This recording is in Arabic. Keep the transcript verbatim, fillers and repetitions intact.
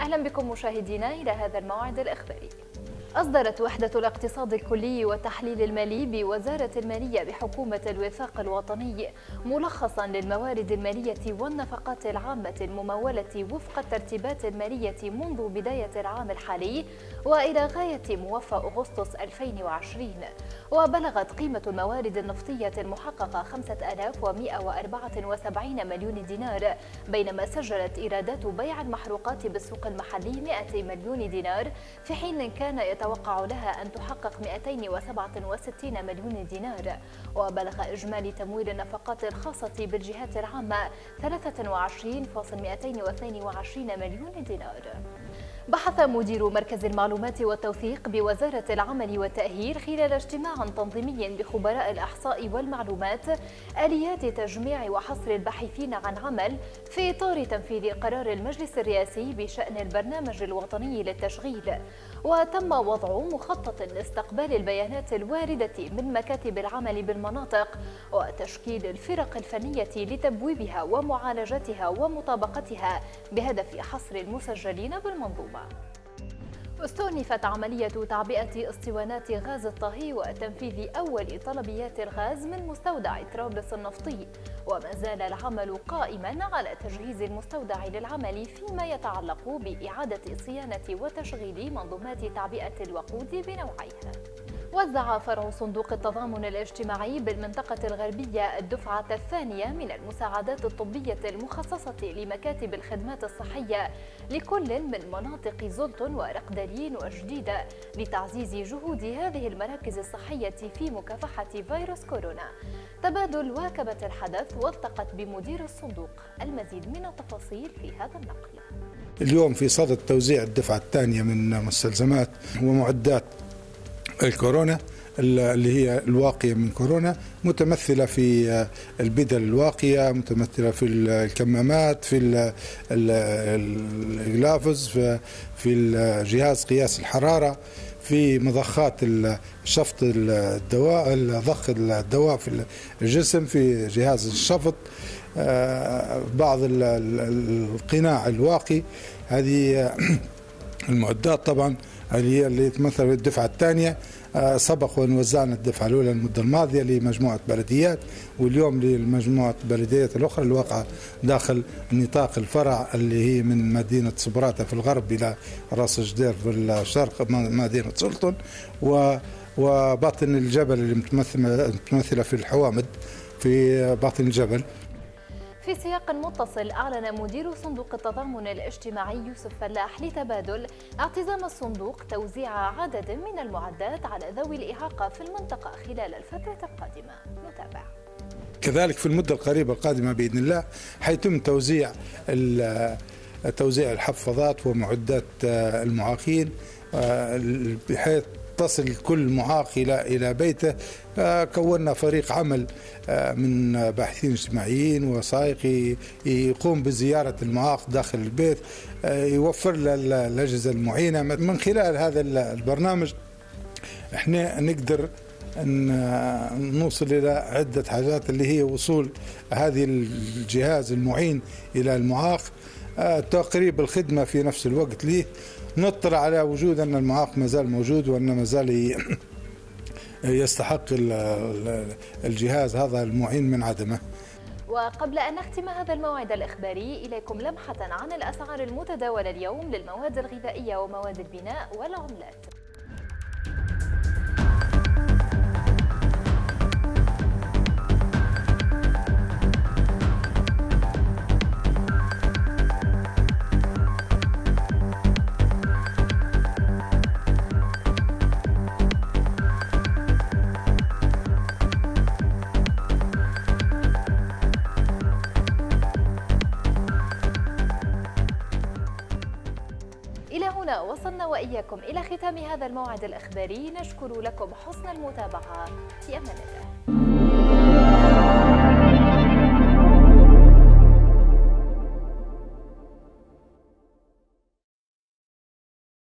أهلا بكم مشاهدينا إلى هذا الموعد الإخباري. أصدرت وحدة الاقتصاد الكلي والتحليل المالي بوزارة المالية بحكومة الوفاق الوطني ملخصا للموارد المالية والنفقات العامة الممولة وفق الترتيبات المالية منذ بداية العام الحالي وإلى غاية موافى أغسطس ألفين وعشرين، وبلغت قيمة الموارد النفطية المحققة خمسة آلاف ومئة وأربعة وسبعين مليون دينار، بينما سجلت إيرادات بيع المحروقات بالسوق المحلي مئتي مليون دينار، في حين كان يتوقع لها أن تحقق مئتين وسبعة وستين مليون دينار. وبلغ إجمالي تمويل النفقات الخاصة بالجهات العامة ثلاثة وعشرين فاصل مئتين واثنين وعشرين مليون دينار. بحث مدير مركز المعلومات والتوثيق بوزارة العمل والتأهيل خلال اجتماع تنظيمي بخبراء الإحصاء والمعلومات آليات تجميع وحصر الباحثين عن عمل في إطار تنفيذ قرار المجلس الرئاسي بشأن البرنامج الوطني للتشغيل، وتم وضع مخطط لاستقبال البيانات الواردة من مكاتب العمل بالمناطق وتشكيل الفرق الفنية لتبويبها ومعالجتها ومطابقتها بهدف حصر المسجلين بالمنظومة. استأنفت عملية تعبئة اسطوانات غاز الطهي وتنفيذ أول طلبيات الغاز من مستودع طرابلس النفطي، وما زال العمل قائما على تجهيز المستودع للعمل فيما يتعلق بإعادة صيانة وتشغيل منظومات تعبئة الوقود بنوعيها. وزع فرع صندوق التضامن الاجتماعي بالمنطقة الغربية الدفعة الثانية من المساعدات الطبية المخصصة لمكاتب الخدمات الصحية لكل من مناطق زلطن ورقدلين وجديدة لتعزيز جهود هذه المراكز الصحية في مكافحة فيروس كورونا. تبادل واكبة الحدث والتقت بمدير الصندوق. المزيد من التفاصيل في هذا النقل. اليوم في صدد توزيع الدفعة الثانية من مستلزمات ومعدات الكورونا اللي هي الواقية من كورونا، متمثلة في البدل الواقية، متمثلة في الكمامات، في الجلافز، في الجهاز قياس الحرارة، في مضخات شفط الدواء، ضخ الدواء في الجسم، في جهاز الشفط، بعض القناع الواقي. هذه المعدات طبعا هي اللي تمثل الدفعة الثانية. سبق ونوزعنا الدفعة الأولى المدة الماضية لمجموعة بلديات، واليوم لمجموعة بلديات الأخرى الواقعة داخل نطاق الفرع اللي هي من مدينة صبراتة في الغرب إلى راس جدير في الشرق مدينة سلطن، وباطن الجبل اللي متمثلة في الحوامد في باطن الجبل. في سياق متصل، أعلن مدير صندوق التضامن الاجتماعي يوسف فلاح لتبادل اعتزام الصندوق توزيع عدد من المعدات على ذوي الإعاقة في المنطقة خلال الفترة القادمة. نتابع. كذلك في المدة القريبة القادمة بإذن الله حيتم توزيع توزيع الحفاضات ومعدات المعاقين، بحيث تصل كل معاق إلى بيته. كونا فريق عمل من باحثين اجتماعيين وسائقي يقوم بزيارة المعاق داخل البيت، يوفر له الأجهزة المعينة. من خلال هذا البرنامج احنا نقدر أن نوصل إلى عدة حاجات، اللي هي وصول هذه الجهاز المعين إلى المعاق، تقريب الخدمة في نفس الوقت ليه، نطلع على وجود أن المعاق مازال موجود وأن مازال يستحق الجهاز هذا المعين من عدمه. وقبل أن نختم هذا الموعد الإخباري، إليكم لمحة عن الأسعار المتداولة اليوم للمواد الغذائية ومواد البناء والعملات. وصلنا وإياكم إلى ختام هذا الموعد الإخباري. نشكر لكم حسن المتابعة. في أمان الله.